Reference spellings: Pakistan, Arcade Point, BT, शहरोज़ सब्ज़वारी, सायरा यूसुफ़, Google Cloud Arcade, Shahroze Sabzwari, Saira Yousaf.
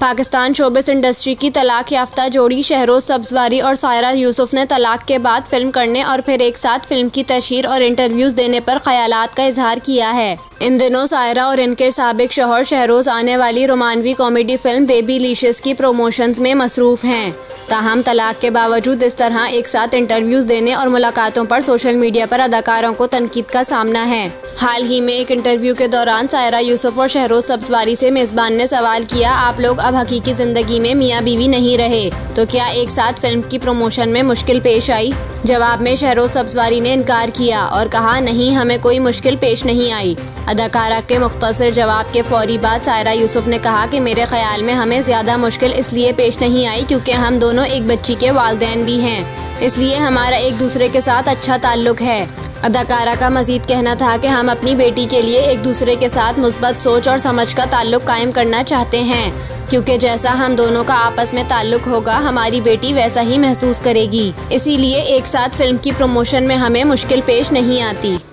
Pakistan showbiz industry की तलाक याफ्ता जोड़ी शहरोज़ सब्ज़वारी और सायरा यूसुफ़ ने तलाक के बाद फ़िल्म करने और फिर एक साथ फ़िल्म की तशहर और इंटरव्यूज़ देने पर ख़यालात का इजहार किया है। इन दिनों सायरा और इनके साबिक़ शौहर शहरोज़ आने वाली रोमानवी कॉमेडी फ़िल्म बेबी लिशियस की प्रोमोशंस में मसरूफ़ हैं। ताहम तलाक के बावजूद इस तरह एक साथ इंटरव्यूज़ देने और मुलाकातों पर सोशल मीडिया पर अदाकारों को तनकीद का सामना है। हाल ही में एक इंटरव्यू के दौरान सायरा यूसुफ और शहरोज़ सब्ज़वारी से मेज़बान ने सवाल किया, आप लोग अब हकीकी ज़िंदगी में मियाँ बीवी नहीं रहे तो क्या एक साथ फिल्म की प्रमोशन में मुश्किल पेश आई? जवाब में शहरोज़ सब्ज़वारी ने इनकार किया और कहा, नहीं, हमें कोई मुश्किल पेश नहीं आई। अदाकारा के मुख्तसर जवाब के फौरी बाद सायरा यूसुफ ने कहा कि मेरे ख्याल में हमें ज़्यादा मुश्किल इसलिए पेश नहीं आई क्योंकि हम दोनों एक बच्ची के वालिदैन भी हैं, इसलिए हमारा एक दूसरे के साथ अच्छा ताल्लुक है। अदाकारा का मज़ीद कहना था कि हम अपनी बेटी के लिए एक दूसरे के साथ मुस्बत सोच और समझ का ताल्लुक कायम करना चाहते हैं, क्योंकि जैसा हम दोनों का आपस में ताल्लुक होगा हमारी बेटी वैसा ही महसूस करेगी, इसीलिए एक साथ फिल्म की प्रमोशन में हमें मुश्किल पेश नहीं आती।